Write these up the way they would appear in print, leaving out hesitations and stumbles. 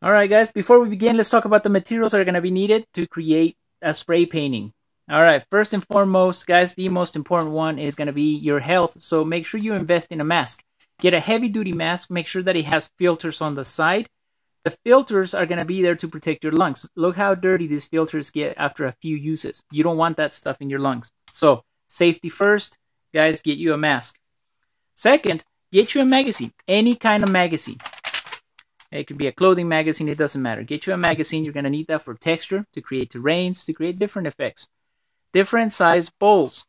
Alright guys, before we begin, let's talk about the materials that are going to be needed to create a spray painting. Alright, first and foremost guys, the most important one is going to be your health. So make sure you invest in a mask. Get a heavy duty mask, make sure that it has filters on the side. The filters are going to be there to protect your lungs. Look how dirty these filters get after a few uses. You don't want that stuff in your lungs. So safety first, guys, get you a mask. Second, get you a magazine, any kind of magazine. It could be a clothing magazine, it doesn't matter. Get you a magazine, you're going to need that for texture, to create terrains, to create different effects. Different size bowls.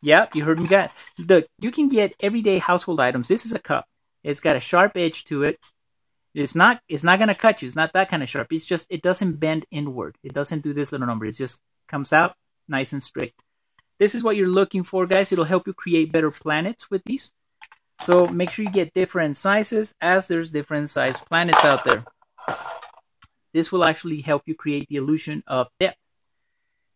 Yeah, you heard me guys. Look, you can get everyday household items. This is a cup. It's got a sharp edge to it. It's not going to cut you. It's not that kind of sharp. It's just, it doesn't bend inward. It doesn't do this little number. It just comes out nice and straight. This is what you're looking for, guys. It'll help you create better planets with these. So make sure you get different sizes, as there's different size planets out there. This will actually help you create the illusion of depth.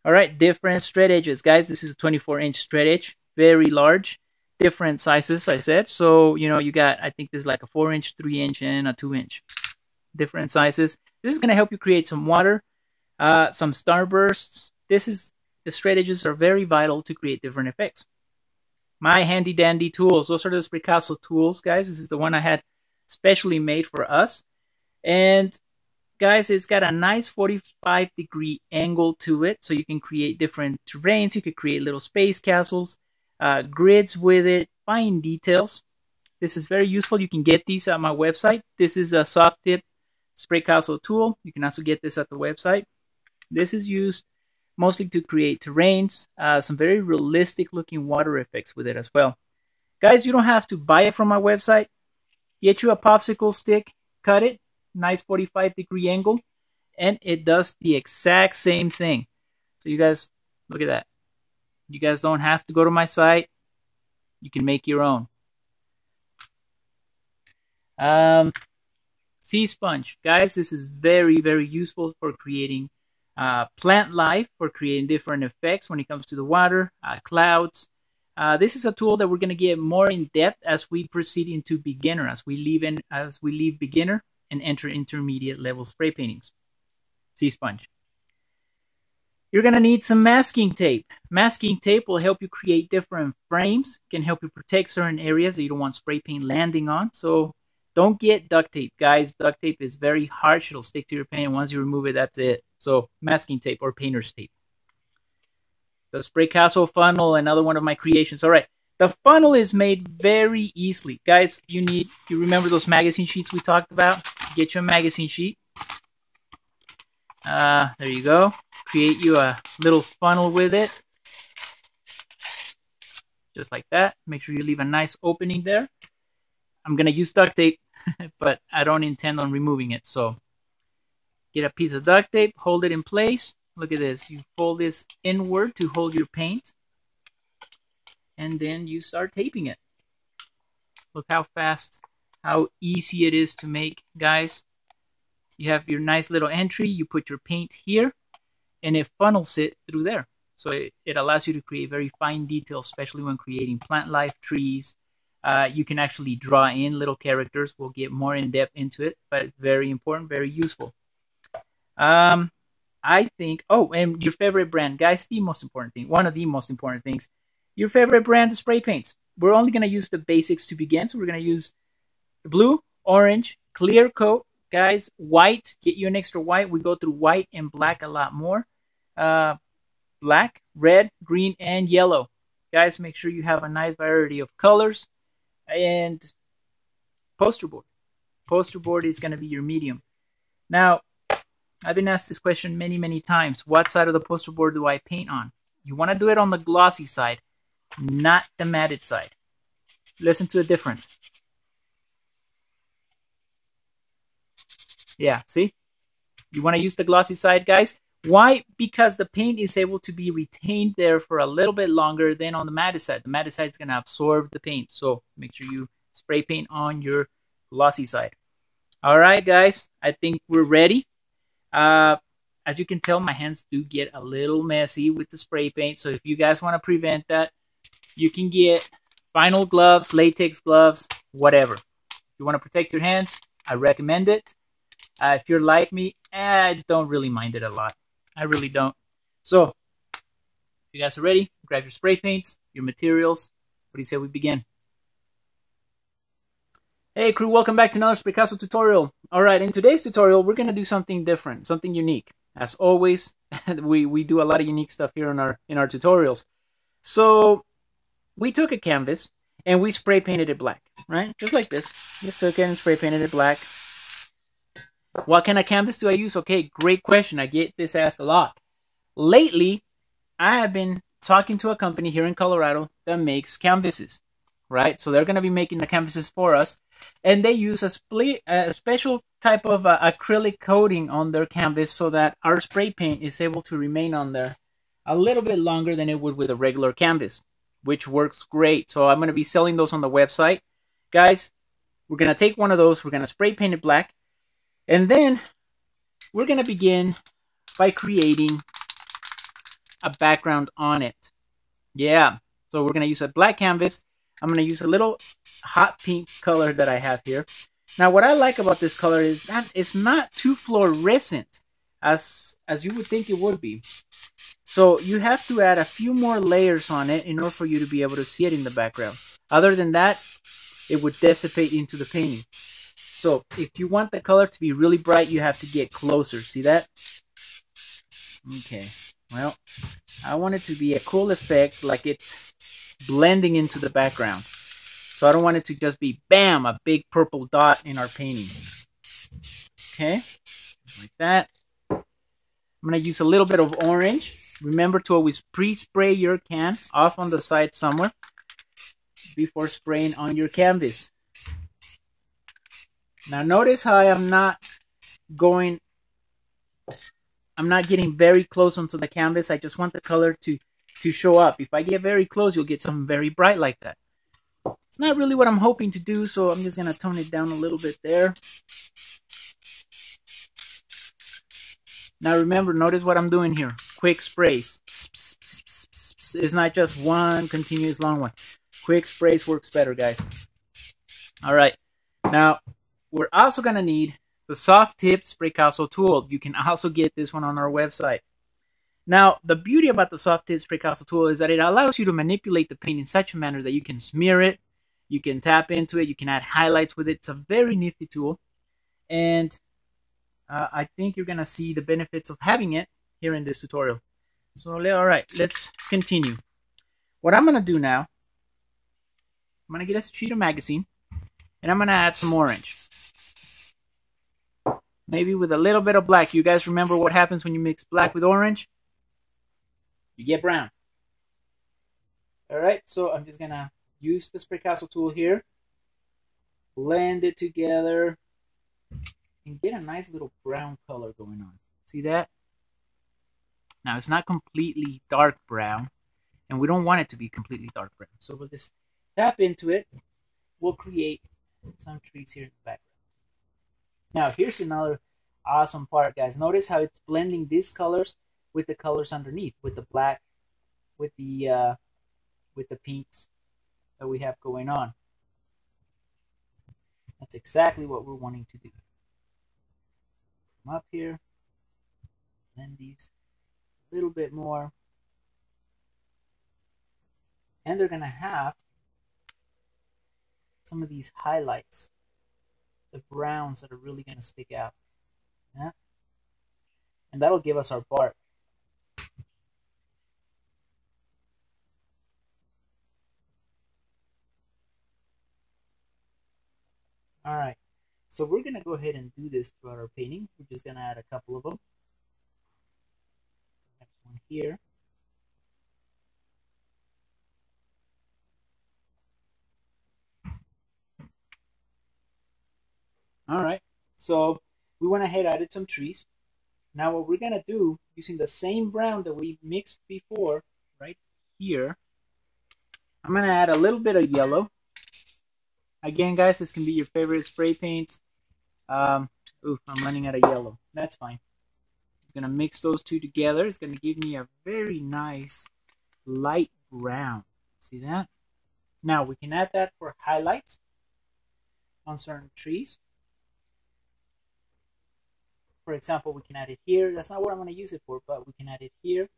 All right, different straight edges, guys. This is a 24-inch straight edge, very large. Different sizes, I said. So, you know, you got, I think this is like a 4-inch, 3-inch, and a 2-inch. Different sizes. This is going to help you create some water, some starbursts. The straight edges are very vital to create different effects. My handy dandy tools. Those are the Spraycasso tools, guys. This is the one I had specially made for us. And guys, it's got a nice 45-degree angle to it. So you can create different terrains. You could create little space castles, grids with it, fine details. This is very useful. You can get these at my website. This is a soft tip Spraycasso tool. You can also get this at the website. This is used mostly to create terrains, some very realistic looking water effects with it as well. Guys, you don't have to buy it from my website. Get you a popsicle stick, cut it, nice 45-degree angle, and it does the exact same thing. So you guys, look at that. You guys don't have to go to my site. You can make your own. Sea sponge. Guys, this is very, very useful for creating plant life, for creating different effects when it comes to the water, clouds. This is a tool that we're going to get more in depth as we proceed into beginner, as we leave beginner and enter intermediate level spray paintings. Sea sponge. You're going to need some masking tape. Masking tape will help you create different frames, can help you protect certain areas that you don't want spray paint landing on. So don't get duct tape, guys. Duct tape is very harsh. It'll stick to your paint. Once you remove it, that's it. So masking tape or painter's tape. The Spraycasso funnel, another one of my creations. All right, the funnel is made very easily. Guys, you remember those magazine sheets we talked about? Get you a magazine sheet. There you go. Create you a little funnel with it. Just like that. Make sure you leave a nice opening there. I'm going to use duct tape, but I don't intend on removing it, so... Get a piece of duct tape, hold it in place. Look at this. You fold this inward to hold your paint. And then you start taping it. Look how fast, how easy it is to make, guys. You have your nice little entry. You put your paint here, and it funnels it through there. So it allows you to create very fine details, especially when creating plant life, trees. You can actually draw in little characters. We'll get more in-depth into it, but it's very important, very useful. I think, oh, and your favorite brand, guys, the most important thing, one of the most important things, your favorite brand of spray paints. We're only going to use the basics to begin. So we're going to use blue, orange, clear coat, guys, white, get you an extra white. We go through white and black a lot more. Black, red, green, and yellow. Guys, make sure you have a nice variety of colors. And poster board. Poster board is going to be your medium. Now, I've been asked this question many, many times. What side of the poster board do I paint on? You want to do it on the glossy side, not the matted side. Listen to the difference. Yeah, see? You want to use the glossy side, guys. Why? Because the paint is able to be retained there for a little bit longer than on the matted side. The matted side is going to absorb the paint. So make sure you spray paint on your glossy side. All right, guys. I think we're ready. As you can tell, my hands do get a little messy with the spray paint. So if you guys want to prevent that, you can get vinyl gloves, latex gloves, whatever. If you want to protect your hands, I recommend it. If you're like me, I don't really mind it a lot. I really don't. So, if you guys are ready, grab your spray paints, your materials. What do you say we begin? Hey crew, welcome back to another Spraycasso tutorial. Alright, in today's tutorial, we're going to do something different, something unique. As always, we do a lot of unique stuff here in our tutorials. So, we took a canvas and we spray painted it black, right? Just like this. Just took it and spray painted it black. What kind of canvas do I use? Okay, great question. I get this asked a lot. Lately, I have been talking to a company here in Colorado that makes canvases, right? So they're going to be making the canvases for us. And they use a special type of acrylic coating on their canvas so that our spray paint is able to remain on there a little bit longer than it would with a regular canvas, which works great. So I'm going to be selling those on the website. Guys, we're going to take one of those. We're going to spray paint it black. And then we're going to begin by creating a background on it. Yeah, so we're going to use a black canvas. I'm going to use a little hot pink color that I have here. Now, what I like about this color is that it's not too fluorescent as you would think it would be. So you have to add a few more layers on it in order for you to be able to see it in the background. Other than that, it would dissipate into the painting. So if you want the color to be really bright, you have to get closer. See that? Okay, well, I want it to be a cool effect, like it's blending into the background. So I don't want it to just be, bam, a big purple dot in our painting. Okay, like that. I'm going to use a little bit of orange. Remember to always pre-spray your can off on the side somewhere before spraying on your canvas. Now notice how I'm not getting very close onto the canvas. I just want the color to show up. If I get very close, you'll get something very bright like that. It's not really what I'm hoping to do, so I'm just going to tone it down a little bit there. Now remember, notice what I'm doing here. Quick sprays. It's not just one continuous long one. Quick sprays works better, guys. All right. Now, we're also going to need the soft tip Spraycasso tool. You can also get this one on our website. Now, the beauty about the soft tip Spraycasso tool is that it allows you to manipulate the paint in such a manner that you can smear it, you can tap into it, you can add highlights with it. It's a very nifty tool. And I think you're going to see the benefits of having it here in this tutorial. So, all right, let's continue. What I'm going to do now, I'm going to get a sheet of magazine. And I'm going to add some orange. Maybe with a little bit of black. You guys remember what happens when you mix black with orange? You get brown. Alright, so I'm just going to use the Spraycasso tool here. Blend it together. And get a nice little brown color going on. See that? Now it's not completely dark brown. And we don't want it to be completely dark brown. So we'll just tap into it. We'll create some trees here in the background. Now, here's another awesome part, guys. Notice how it's blending these colors with the colors underneath, with the black, with the pinks that we have going on. That's exactly what we're wanting to do. Come up here, blend these a little bit more, and they're gonna have some of these highlights, the browns that are really going to stick out. Yeah? And that'll give us our bark. Alright, so we're going to go ahead and do this throughout our painting. We're just going to add a couple of them. Next one here. All right, so we went ahead and added some trees. Now what we're going to do, using the same brown that we mixed before, right here, I'm going to add a little bit of yellow. Again, guys, this can be your favorite spray paints. Oof, I'm running out of yellow. That's fine. I'm going to mix those two together. It's going to give me a very nice light brown. See that? Now we can add that for highlights on certain trees. For example, we can add it here. That's not what I'm going to use it for, but we can add it here. You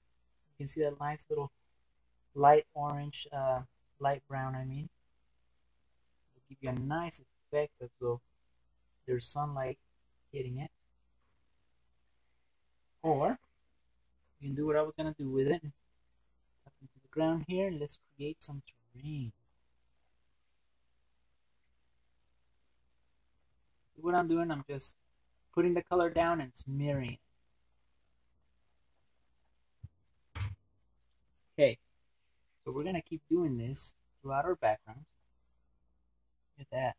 can see that nice little light orange, light brown, I mean. It'll give you a nice effect of there's sunlight hitting it. Or you can do what I was going to do with it. Up into the ground here, and let's create some terrain. See what I'm doing? I'm just putting the color down and smearing it. Okay, so we're going to keep doing this throughout our background. Look at that.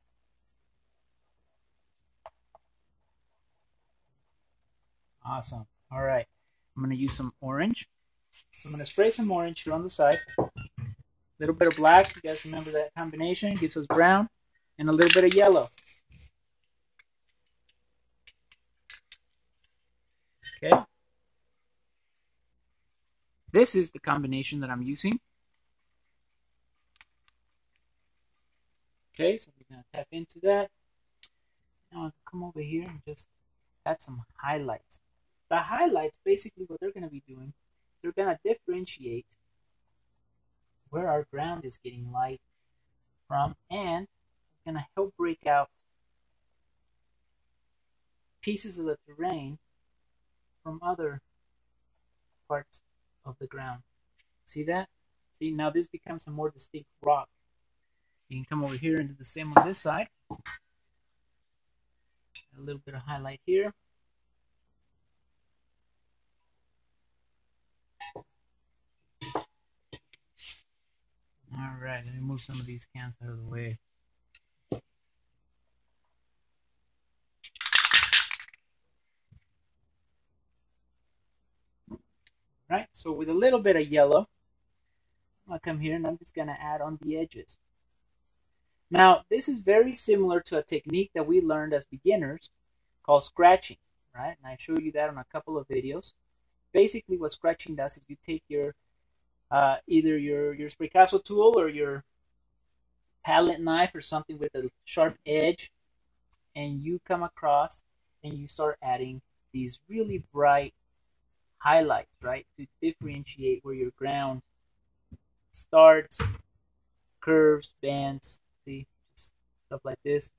Awesome. All right, I'm going to use some orange. So I'm going to spray some orange here on the side. A little bit of black, you guys remember that combination, it gives us brown, and a little bit of yellow. Okay. This is the combination that I'm using. Okay, so we're going to tap into that. Now I'll come over here and just add some highlights. The highlights, basically what they're going to be doing is they're going to differentiate where our ground is getting light from, and it's going to help break out pieces of the terrain from other parts of the ground. See that? See, now this becomes a more distinct rock. You can come over here and do the same on this side. A little bit of highlight here. All right, let me move some of these cans out of the way. Right, so with a little bit of yellow, I'm going to come here and I'm just going to add on the edges. Now, this is very similar to a technique that we learned as beginners called scratching, right? And I showed you that on a couple of videos. Basically, what scratching does is you take your either your Spraycasso tool or your palette knife or something with a sharp edge, and you come across and you start adding these really bright highlights, right, to differentiate where your ground starts, curves, bends, see, stuff like this.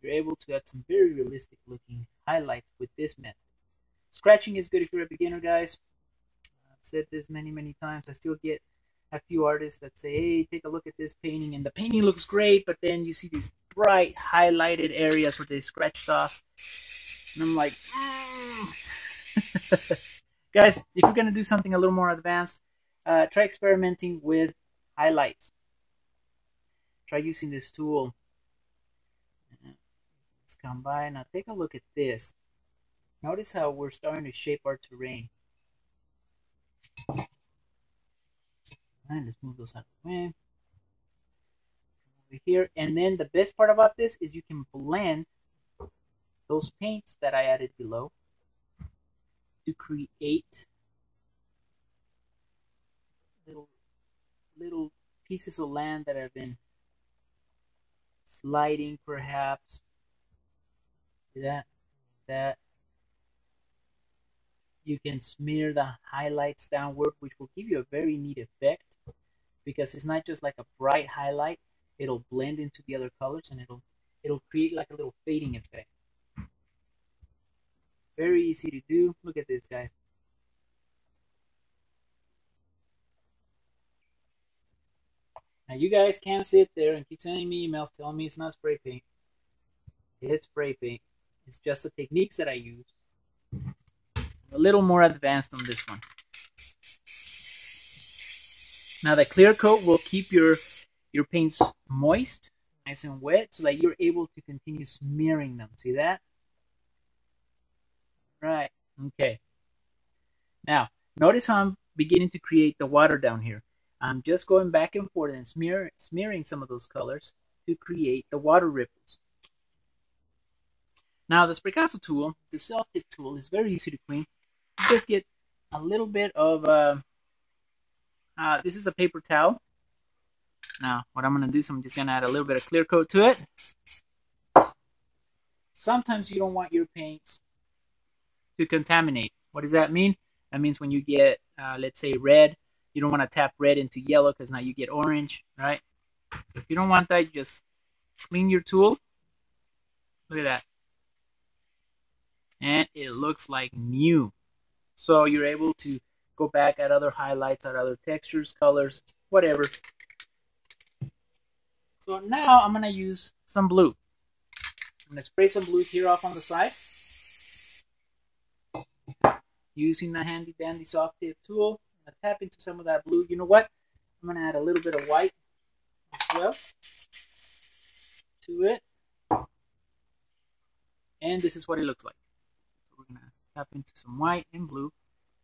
You're able to add some very realistic looking highlights with this method. Scratching is good if you're a beginner, guys. I've said this many times. I still get a few artists that say, hey, take a look at this painting, and the painting looks great, but then you see these bright highlighted areas where they scratched off. And I'm like, Guys, if you're going to do something a little more advanced, try experimenting with highlights. Try using this tool. Let's come by. Now take a look at this. Notice how we're starting to shape our terrain. All right, let's move those out of the way. Over here. And then the best part about this is you can blend those paints that I added below to create little pieces of land that have been sliding, perhaps. See that? That. You can smear the highlights downward, which will give you a very neat effect because it's not just like a bright highlight. It'll blend into the other colors and it'll create like a little fading effect. Very easy to do. Look at this, guys. Now you guys can't sit there and keep sending me emails telling me it's not spray paint. It's spray paint. It's just the techniques that I use. A little more advanced on this one. Now the clear coat will keep your paints moist, nice and wet, so that you're able to continue smearing them. See that? Right, okay. Now, notice how I'm beginning to create the water down here. I'm just going back and forth and smearing some of those colors to create the water ripples. Now, the Spraycasso tool, the self-dip tool, is very easy to clean. You just get a little bit of, this is a paper towel. Now, what I'm going to do is I'm just going to add a little bit of clear coat to it. sometimes you don't want your paints to contaminate. What does that mean? That means when you get, let's say, red, you don't want to tap red into yellow because now you get orange, right? So if you don't want that, you just clean your tool. Look at that. And it looks like new. So you're able to go back at other highlights, at other textures, colors, whatever. So now I'm going to use some blue. I'm going to spray some blue here off on the side. Using the handy dandy soft tip tool, I'm going to tap into some of that blue. You know what? I'm going to add a little bit of white as well to it. And this is what it looks like. So we're going to tap into some white and blue.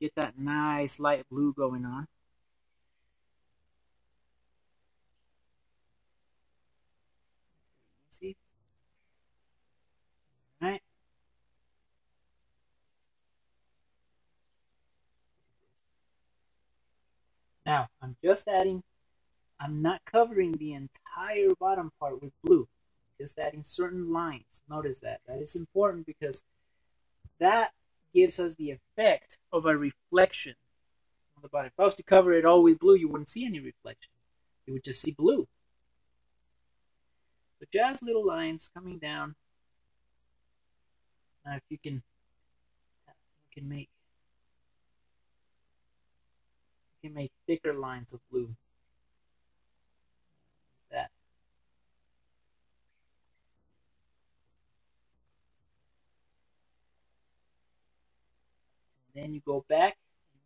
Get that nice light blue going on. See? All right. Now, I'm just adding, I'm not covering the entire bottom part with blue. Just adding certain lines. Notice that. That is important because that gives us the effect of a reflection on the bottom. If I was to cover it all with blue, you wouldn't see any reflection. You would just see blue. So just little lines coming down. Now if you can make thicker lines of blue. Then you go back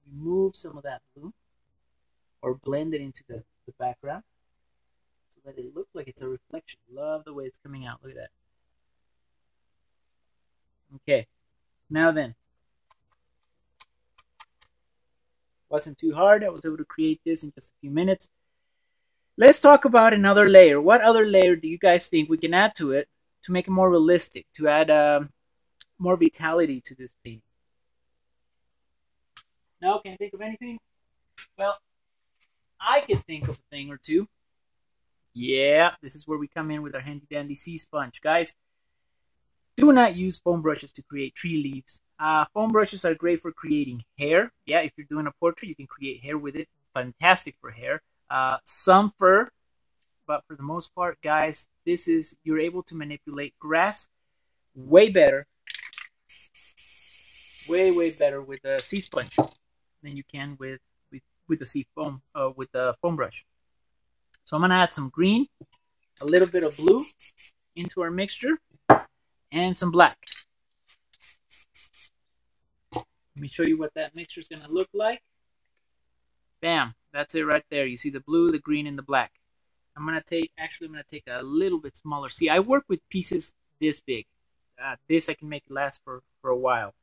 and remove some of that blue or blend it into the background so that it looks like it's a reflection. Love the way it's coming out. Look at that. Okay, now then. Wasn't too hard. I was able to create this in just a few minutes. Let's talk about another layer. What other layer do you guys think we can add to it to make it more realistic, to add more vitality to this paint? No, can't think of anything? Well, I can think of a thing or two. Yeah, this is where we come in with our handy-dandy sea sponge. Guys, do not use foam brushes to create tree leaves. Foam brushes are great for creating hair. Yeah, if you're doing a portrait, you can create hair with it. Fantastic for hair. Some fur, but for the most part, guys, this is, you're able to manipulate grass way better. Way, way better with a sea sponge than you can with the sea foam, with the foam brush. So I'm gonna add some green, a little bit of blue into our mixture, and some black. Let me show you what that mixture is gonna look like. Bam, that's it right there. You see the blue, the green, and the black. I'm gonna take a little bit smaller. See, I work with pieces this big. This I can make last for a while.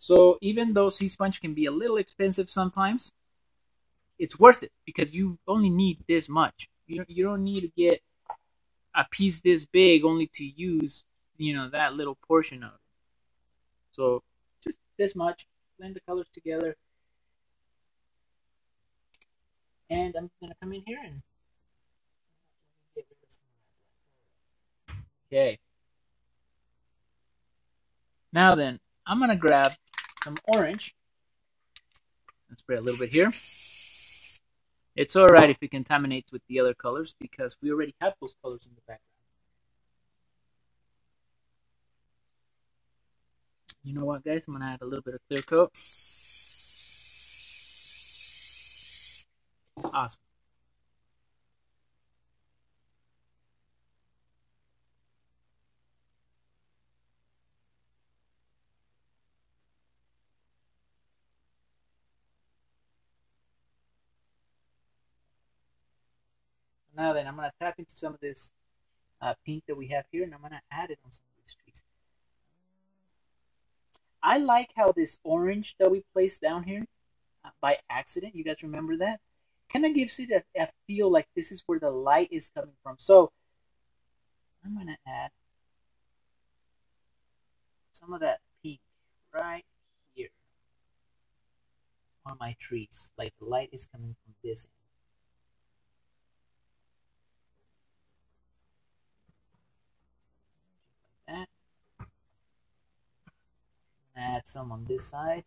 So even though sea sponge can be a little expensive sometimes, it's worth it because you only need this much. You don't need to get a piece this big only to use, you know, that little portion of it. So just this much. Blend the colors together. And I'm going to come in here and get rid of some of that. Okay. Now then, I'm going to grab some orange. Let's spray a little bit here. It's all right if it contaminates with the other colors because we already have those colors in the background. You know what, guys? I'm going to add a little bit of clear coat. Awesome. Now then, I'm going to tap into some of this pink that we have here, and I'm going to add it on some of these trees. I like how this orange that we placed down here by accident, you guys remember that? Kind of gives it a feel like this is where the light is coming from. So I'm going to add some of that pink right here on my trees, like the light is coming from this end. add some on this side.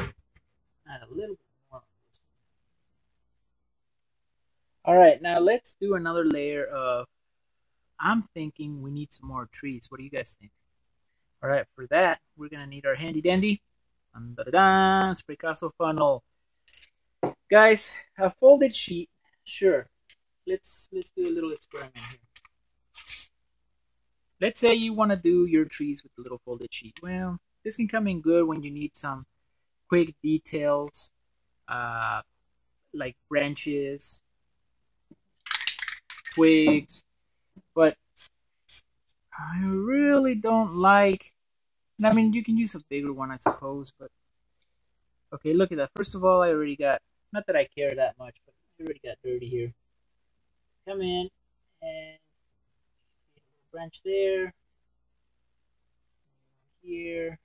Add a little bit more on this one. All right, now let's do another layer of, I'm thinking we need some more trees. What do you guys think? All right, for that, we're gonna need our handy dandy Spraycasso funnel. Guys, a folded sheet, sure. Let's do a little experiment here. Let's say you want to do your trees with a little folded sheet. Well, this can come in good when you need some quick details, like branches, twigs, but I really don't like, I mean, you can use a bigger one, I suppose, but okay, look at that. First of all, I already got, not that I care that much, but I already got dirty here. Come in and branch there, here,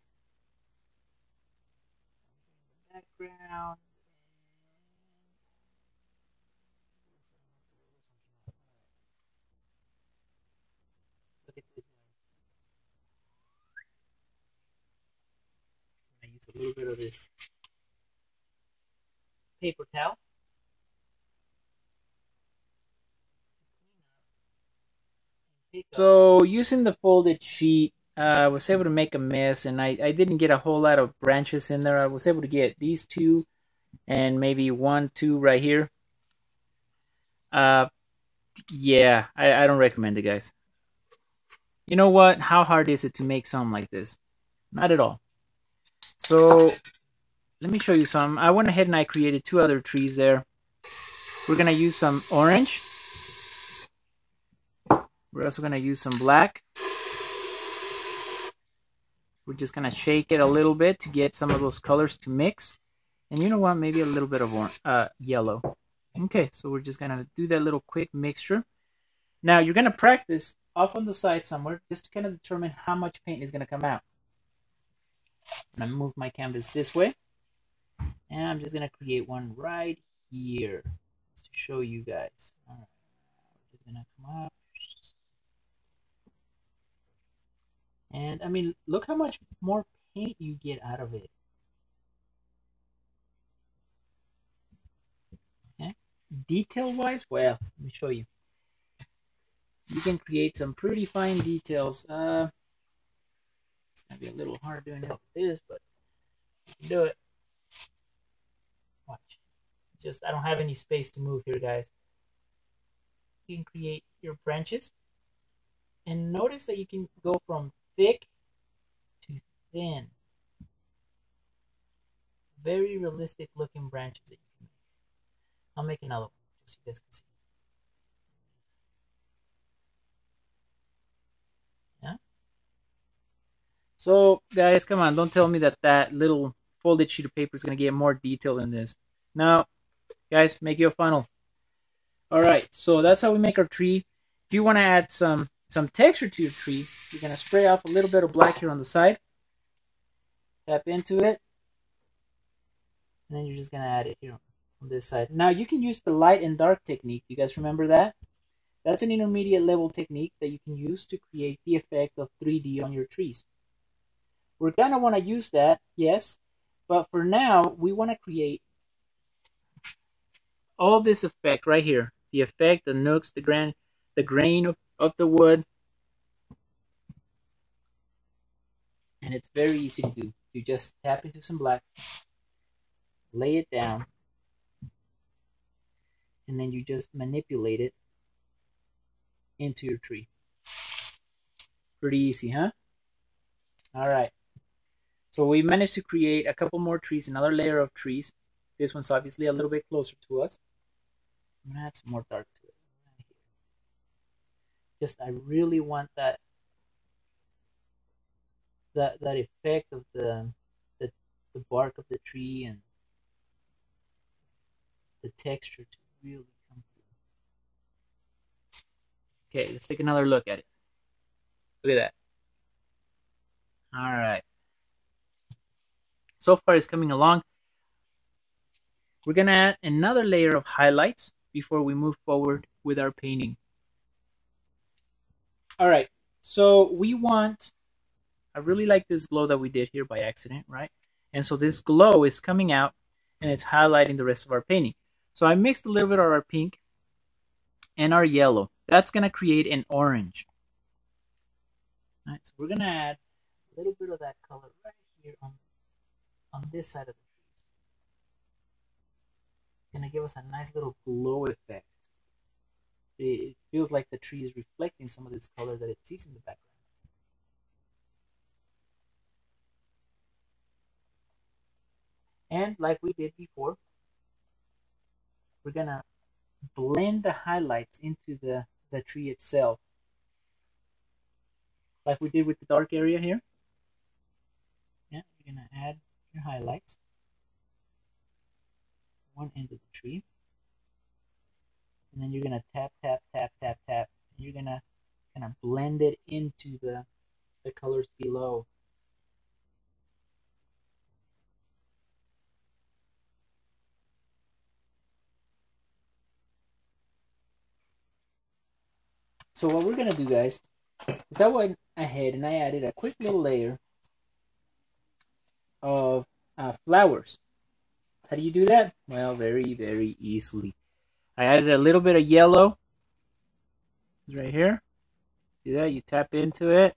background. Look at this. I use a little bit of this paper towel. So using the folded sheet, I was able to make a mess, and I didn't get a whole lot of branches in there. I was able to get these two and maybe one, two right here. Yeah, I don't recommend it, guys. You know what? How hard is it to make something like this? Not at all. So let me show you some. I went ahead and I created two other trees there. We're going to use some orange. We're also going to use some black. We're just going to shake it a little bit to get some of those colors to mix. And you know what? Maybe a little bit of orange, yellow. Okay, so we're just going to do that little quick mixture. Now, you're going to practice off on the side somewhere just to kind of determine how much paint is going to come out. I'm going to move my canvas this way. And I'm just going to create one right here just to show you guys. All right. We're just going to come up. And, I mean, look how much more paint you get out of it. Okay. Detail-wise, well, let me show you. You can create some pretty fine details. It's going to be a little hard doing it with this, but you can do it. Watch. Just, I don't have any space to move here, guys. You can create your branches. And notice that you can go from thick to thin. Very realistic looking branches that you can make. I'll make another one just so you guys can see. Yeah. So guys, come on, don't tell me that that little folded sheet of paper is going to get more detail than this. Now, guys, make your funnel. All right, so that's how we make our tree. If you want to add some texture to your tree, you're going to spray off a little bit of black here on the side, tap into it, and then you're just going to add it here on this side. Now you can use the light and dark technique. You guys remember that? That's an intermediate level technique that you can use to create the effect of 3D on your trees. We're going to want to use that, yes, but for now we want to create all this effect right here. The effect, the nooks, the grain of the wood, and it's very easy to do. You just tap into some black, lay it down, and then you just manipulate it into your tree. Pretty easy, huh? All right, so we managed to create a couple more trees, another layer of trees. This one's obviously a little bit closer to us. I'm gonna add some more dark to it. Just, I really want that effect of the bark of the tree and the texture to really come through. Okay, let's take another look at it. Look at that. All right. So far, it's coming along. We're gonna add another layer of highlights before we move forward with our painting. All right, So we want, I really like this glow that we did here by accident, right? And so this glow is coming out and it's highlighting the rest of our painting. So I mixed a little bit of our pink and our yellow. That's going to create an orange. All right, so we're going to add a little bit of that color right here on this side of the trees. It's going to give us a nice little glow effect. It feels like the tree is reflecting some of this color that it sees in the background. And like we did before, we're going to blend the highlights into the tree itself. Like we did with the dark area here. Yeah, you're going to add your highlights. One end of the tree. And then you're going to tap, tap, tap, tap, tap. And you're going to kind of blend it into the colors below. So what we're going to do, guys, is I went ahead and I added a quick little layer of flowers. How do you do that? Well, very, very easily. I added a little bit of yellow. It's right here. See that? You tap into it.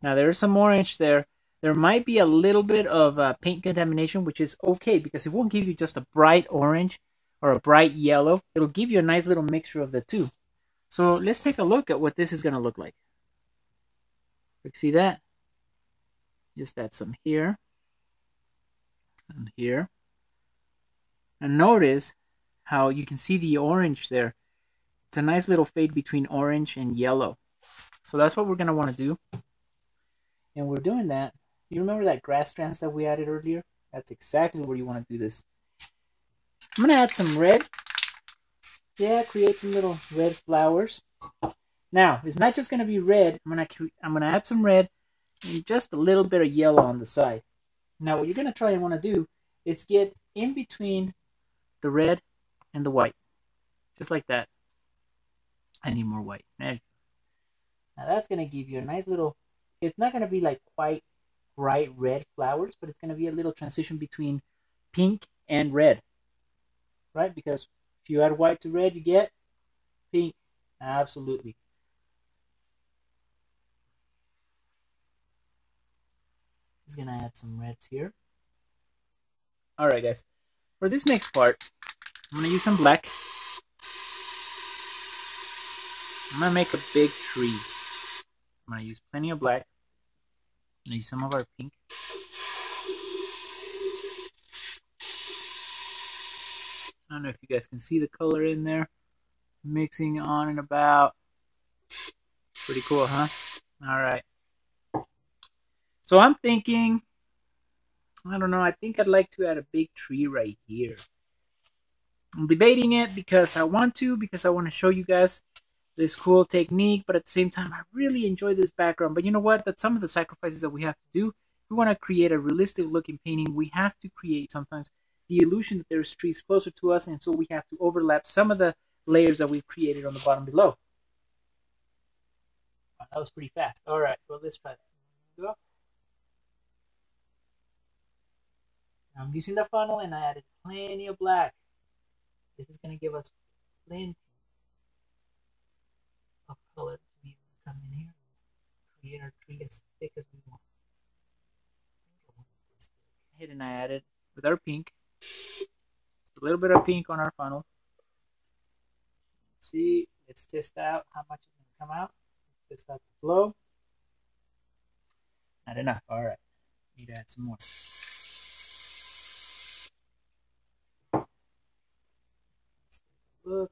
Now, there is some orange there. There might be a little bit of paint contamination, which is okay because it won't give you just a bright orange or a bright yellow. It'll give you a nice little mixture of the two. So let's take a look at what this is going to look like. See that? Just add some here and here. And notice how you can see the orange there. It's a nice little fade between orange and yellow. So that's what we're going to want to do. And we're doing that. You remember that grass strands that we added earlier? That's exactly where you want to do this. I'm going to add some red. Yeah, create some little red flowers. Now, it's not just going to be red. I'm going to add some red and just a little bit of yellow on the side. Now, what you're going to try and want to do is get in between the red and the white. Just like that. I need more white. Now, that's going to give you a nice little... It's not going to be like quite bright red flowers, but it's going to be a little transition between pink and red. Right? Because if you add white to red, you get pink. Absolutely. Just gonna add some reds here. All right, guys. For this next part, I'm gonna use some black. I'm gonna make a big tree. I'm gonna use plenty of black. I'm gonna use some of our pink. I don't know if you guys can see the color in there. Mixing on and about. Pretty cool, huh? All right. So I'm thinking, I don't know, I think I'd like to add a big tree right here. I'm debating it because I want to show you guys this cool technique, but at the same time, I really enjoy this background. But you know what? That's some of the sacrifices that we have to do. If we want to create a realistic looking painting, we have to create sometimes the illusion that there's trees closer to us, and so we have to overlap some of the layers that we've created on the bottom below. Wow, that was pretty fast. All right, well, let's try that. I'm using the funnel and I added plenty of black. This is going to give us plenty of color to be able to come in here and create our tree as thick as we want. And I added with our pink, just a little bit of pink on our funnel. Let's see, let's test out how much is going to come out. Let's test out the flow. Not enough. All right, need to add some more. Look,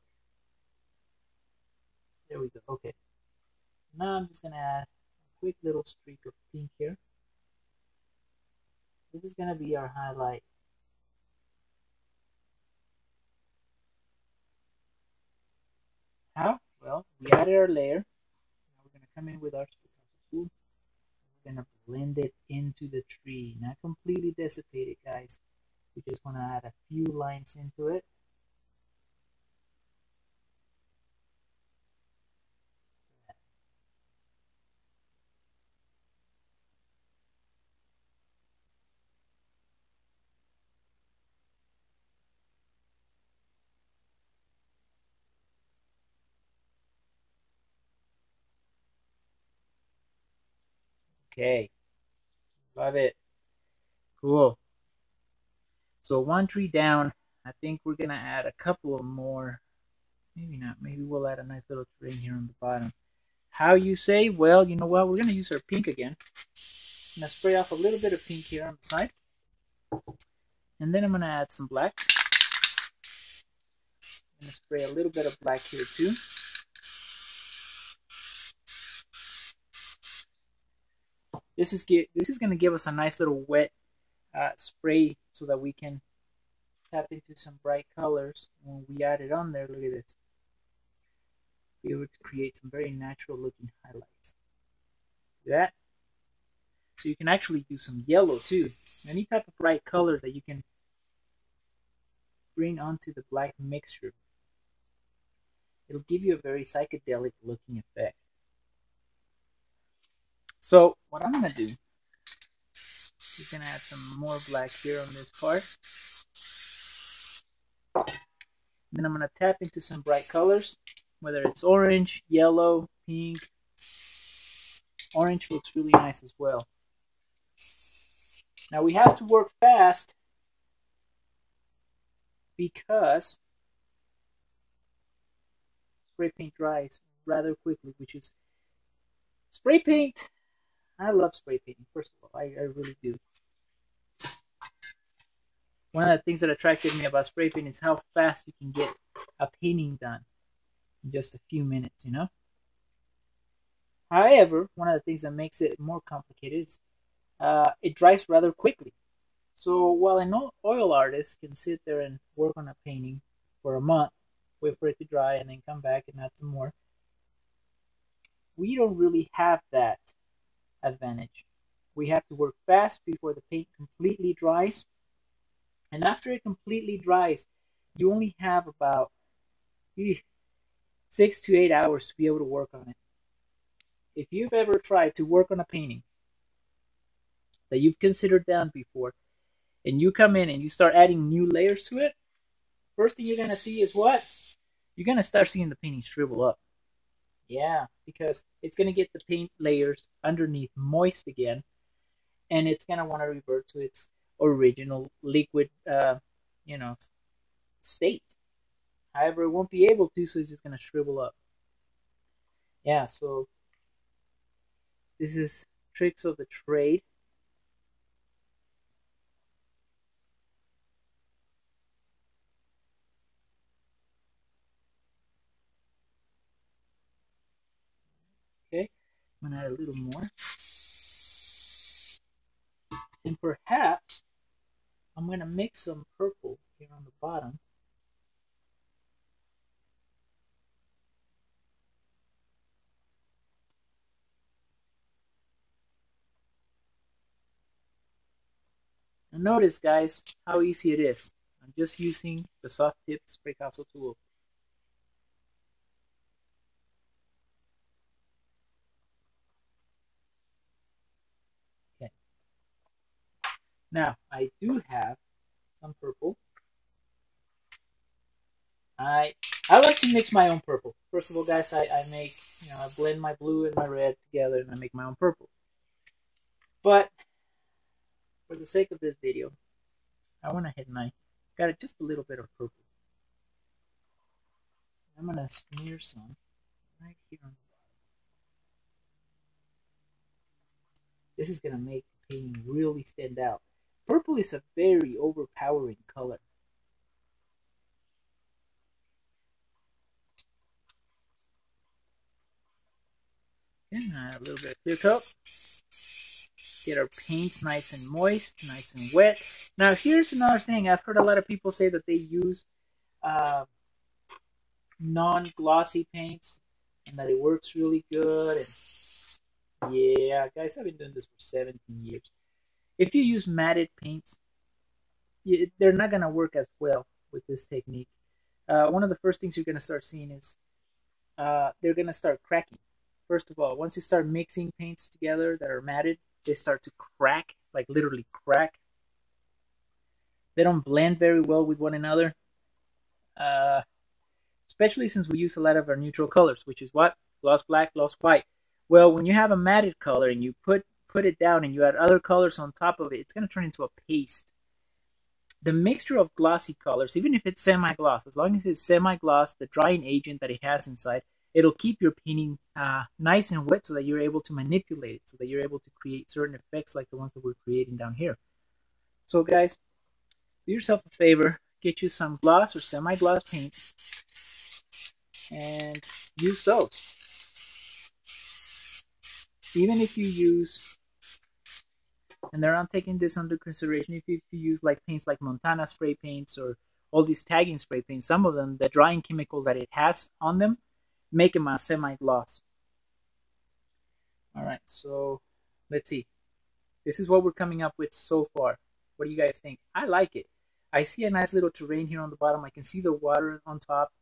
there we go. Okay, so now I'm just gonna add a quick little streak of pink here. This is gonna be our highlight. How? Well, we added our layer. Now we're gonna come in with our Spraycasso tool. We're gonna blend it into the tree, not completely dissipate it, guys. We just want to add a few lines into it. Okay, love it. Cool. So one tree down. I think we're gonna add a couple of more. Maybe not. Maybe we'll add a nice little trim here on the bottom. How you say? Well, you know what? We're gonna use our pink again. I'm gonna spray off a little bit of pink here on the side, and then I'm gonna add some black. I'm gonna spray a little bit of black here too. This is gonna give us a nice little wet spray so that we can tap into some bright colors. When we add it on there, look at this. Be able to create some very natural looking highlights. See that? So you can actually do some yellow too. Any type of bright color that you can bring onto the black mixture. It'll give you a very psychedelic looking effect. So what I'm going to do is going to add some more black here on this part. Then I'm going to tap into some bright colors, whether it's orange, yellow, pink. Orange looks really nice as well. Now we have to work fast because spray paint dries rather quickly, which is spray paint. I love spray painting, first of all, I really do. One of the things that attracted me about spray paint is how fast you can get a painting done in just a few minutes, you know? However, one of the things that makes it more complicated is it dries rather quickly. So while an oil artist can sit there and work on a painting for a month, wait for it to dry, and then come back and add some more, we don't really have that advantage. We have to work fast before the paint completely dries, and after it completely dries you only have about 6 to 8 hours to be able to work on it. If you've ever tried to work on a painting that you've considered done before and you come in and you start adding new layers to it, first thing you're going to see is what? You're going to start seeing the painting shrivel up. Yeah, because it's going to get the paint layers underneath moist again, and it's going to want to revert to its original liquid, you know, state. However, it won't be able to, so it's just going to shrivel up. Yeah, so this is tricks of the trade. I'm going to add a little more, and perhaps I'm going to mix some purple here on the bottom. And notice, guys, how easy it is. I'm just using the soft tip Spraycasso tool. Now, I do have some purple. I like to mix my own purple. First of all, guys, I make, you know, I blend my blue and my red together and I make my own purple. But for the sake of this video, I went ahead and I got just a little bit of purple. I'm going to smear some right here on the bottom. This is going to make the painting really stand out. Purple is a very overpowering color. And add a little bit of clear coat. Get our paints nice and moist, nice and wet. Now here's another thing. I've heard a lot of people say that they use non-glossy paints and that it works really good. And yeah, guys, I've been doing this for 17 years. If you use matted paints, they're not going to work as well with this technique. One of the first things you're going to start seeing is they're going to start cracking. First of all, once you start mixing paints together that are matted, they start to crack, like literally crack. They don't blend very well with one another, especially since we use a lot of our neutral colors, which is what? Gloss black, gloss white. Well, when you have a matted color and you put put it down and you add other colors on top of it, it's going to turn into a paste. The mixture of glossy colors, even if it's semi-gloss, as long as it's semi-gloss, the drying agent that it has inside, it'll keep your painting nice and wet so that you're able to manipulate it, so that you're able to create certain effects like the ones that we're creating down here. So guys, do yourself a favor, get you some gloss or semi-gloss paints and use those. Even if you use, and they're not taking this under consideration, if you use like paints like Montana spray paints or all these tagging spray paints, some of them, the drying chemical that it has on them, make them a semi-gloss. All right, so let's see. This is what we're coming up with so far. What do you guys think? I like it. I see a nice little terrain here on the bottom. I can see the water on top.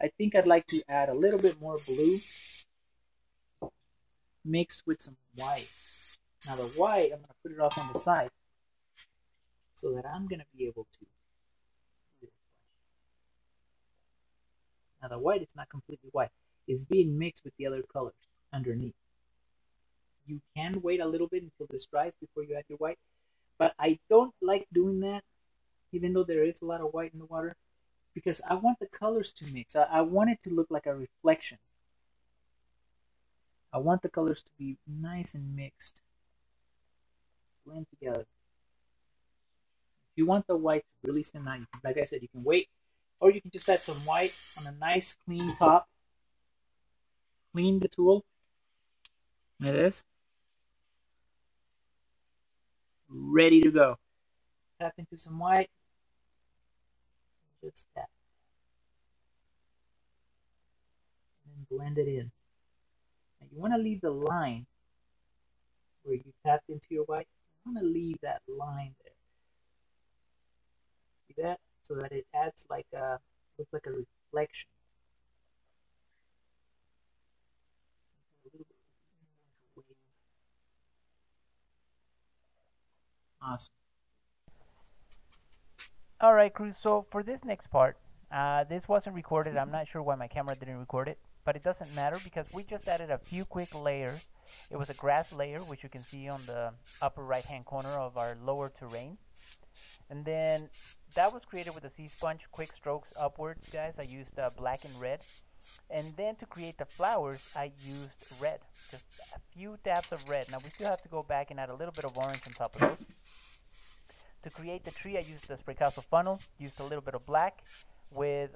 I think I'd like to add a little bit more blue mixed with some white. Now the white, I'm going to put it off on the side so that I'm going to be able to do this. Now the white is not completely white. It's being mixed with the other colors underneath. You can wait a little bit until this dries before you add your white, but I don't like doing that, even though there is a lot of white in the water, because I want the colors to mix. I want it to look like a reflection. I want the colors to be nice and mixed, blend together. If you want the white to really stand out, like I said, you can wait, or you can just add some white on a nice clean top. Clean the tool. There it is. Ready to go. Tap into some white. Just tap. And then blend it in. You want to leave the line where you tapped into your white. You want to leave that line there. See that? So that it adds like a, looks like a reflection. Awesome. All right, crew. So for this next part, this wasn't recorded. I'm not sure why my camera didn't record it. But it doesn't matter because we just added a few quick layers. It was a grass layer, which you can see on the upper right hand corner of our lower terrain. And then that was created with a sea sponge, quick strokes upwards, guys. I used black and red. And then to create the flowers, I used red, just a few dabs of red. Now we still have to go back and add a little bit of orange on top of those. To create the tree, I used the Spraycasso funnel, used a little bit of black with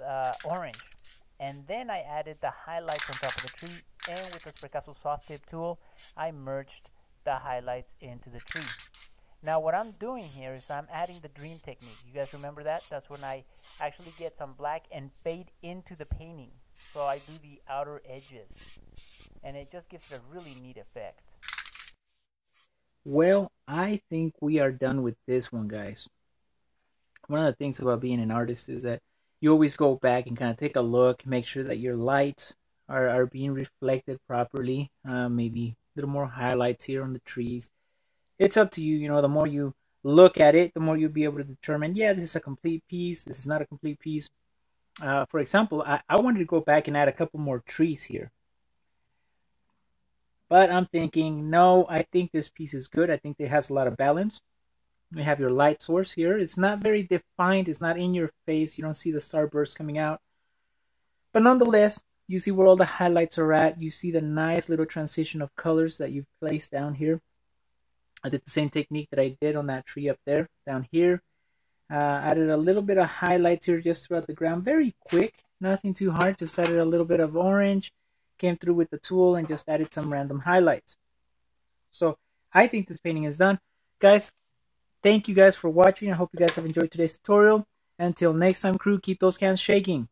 orange. And then I added the highlights on top of the tree, and with the Spraycasso soft tip tool, I merged the highlights into the tree. Now what I'm doing here is I'm adding the dream technique. You guys remember that? That's when I actually get some black and fade into the painting. So I do the outer edges, and it just gives it a really neat effect. Well, I think we are done with this one, guys. One of the things about being an artist is that you always go back and kind of take a look, make sure that your lights are being reflected properly. Maybe a little more highlights here on the trees. It's up to you, you know, the more you look at it, the more you'll be able to determine, yeah, this is a complete piece, this is not a complete piece. For example, I wanted to go back and add a couple more trees here. But I'm thinking, no, I think this piece is good. I think it has a lot of balance. You have your light source here. It's not very defined. It's not in your face. You don't see the starburst coming out. But nonetheless, you see where all the highlights are at. You see the nice little transition of colors that you've placed down here. I did the same technique that I did on that tree up there, down here. Added a little bit of highlights here just throughout the ground. Very quick, nothing too hard. Just added a little bit of orange. Came through with the tool and just added some random highlights. So I think this painting is done. Guys, thank you guys for watching. I hope you guys have enjoyed today's tutorial. Until next time, crew, keep those cans shaking.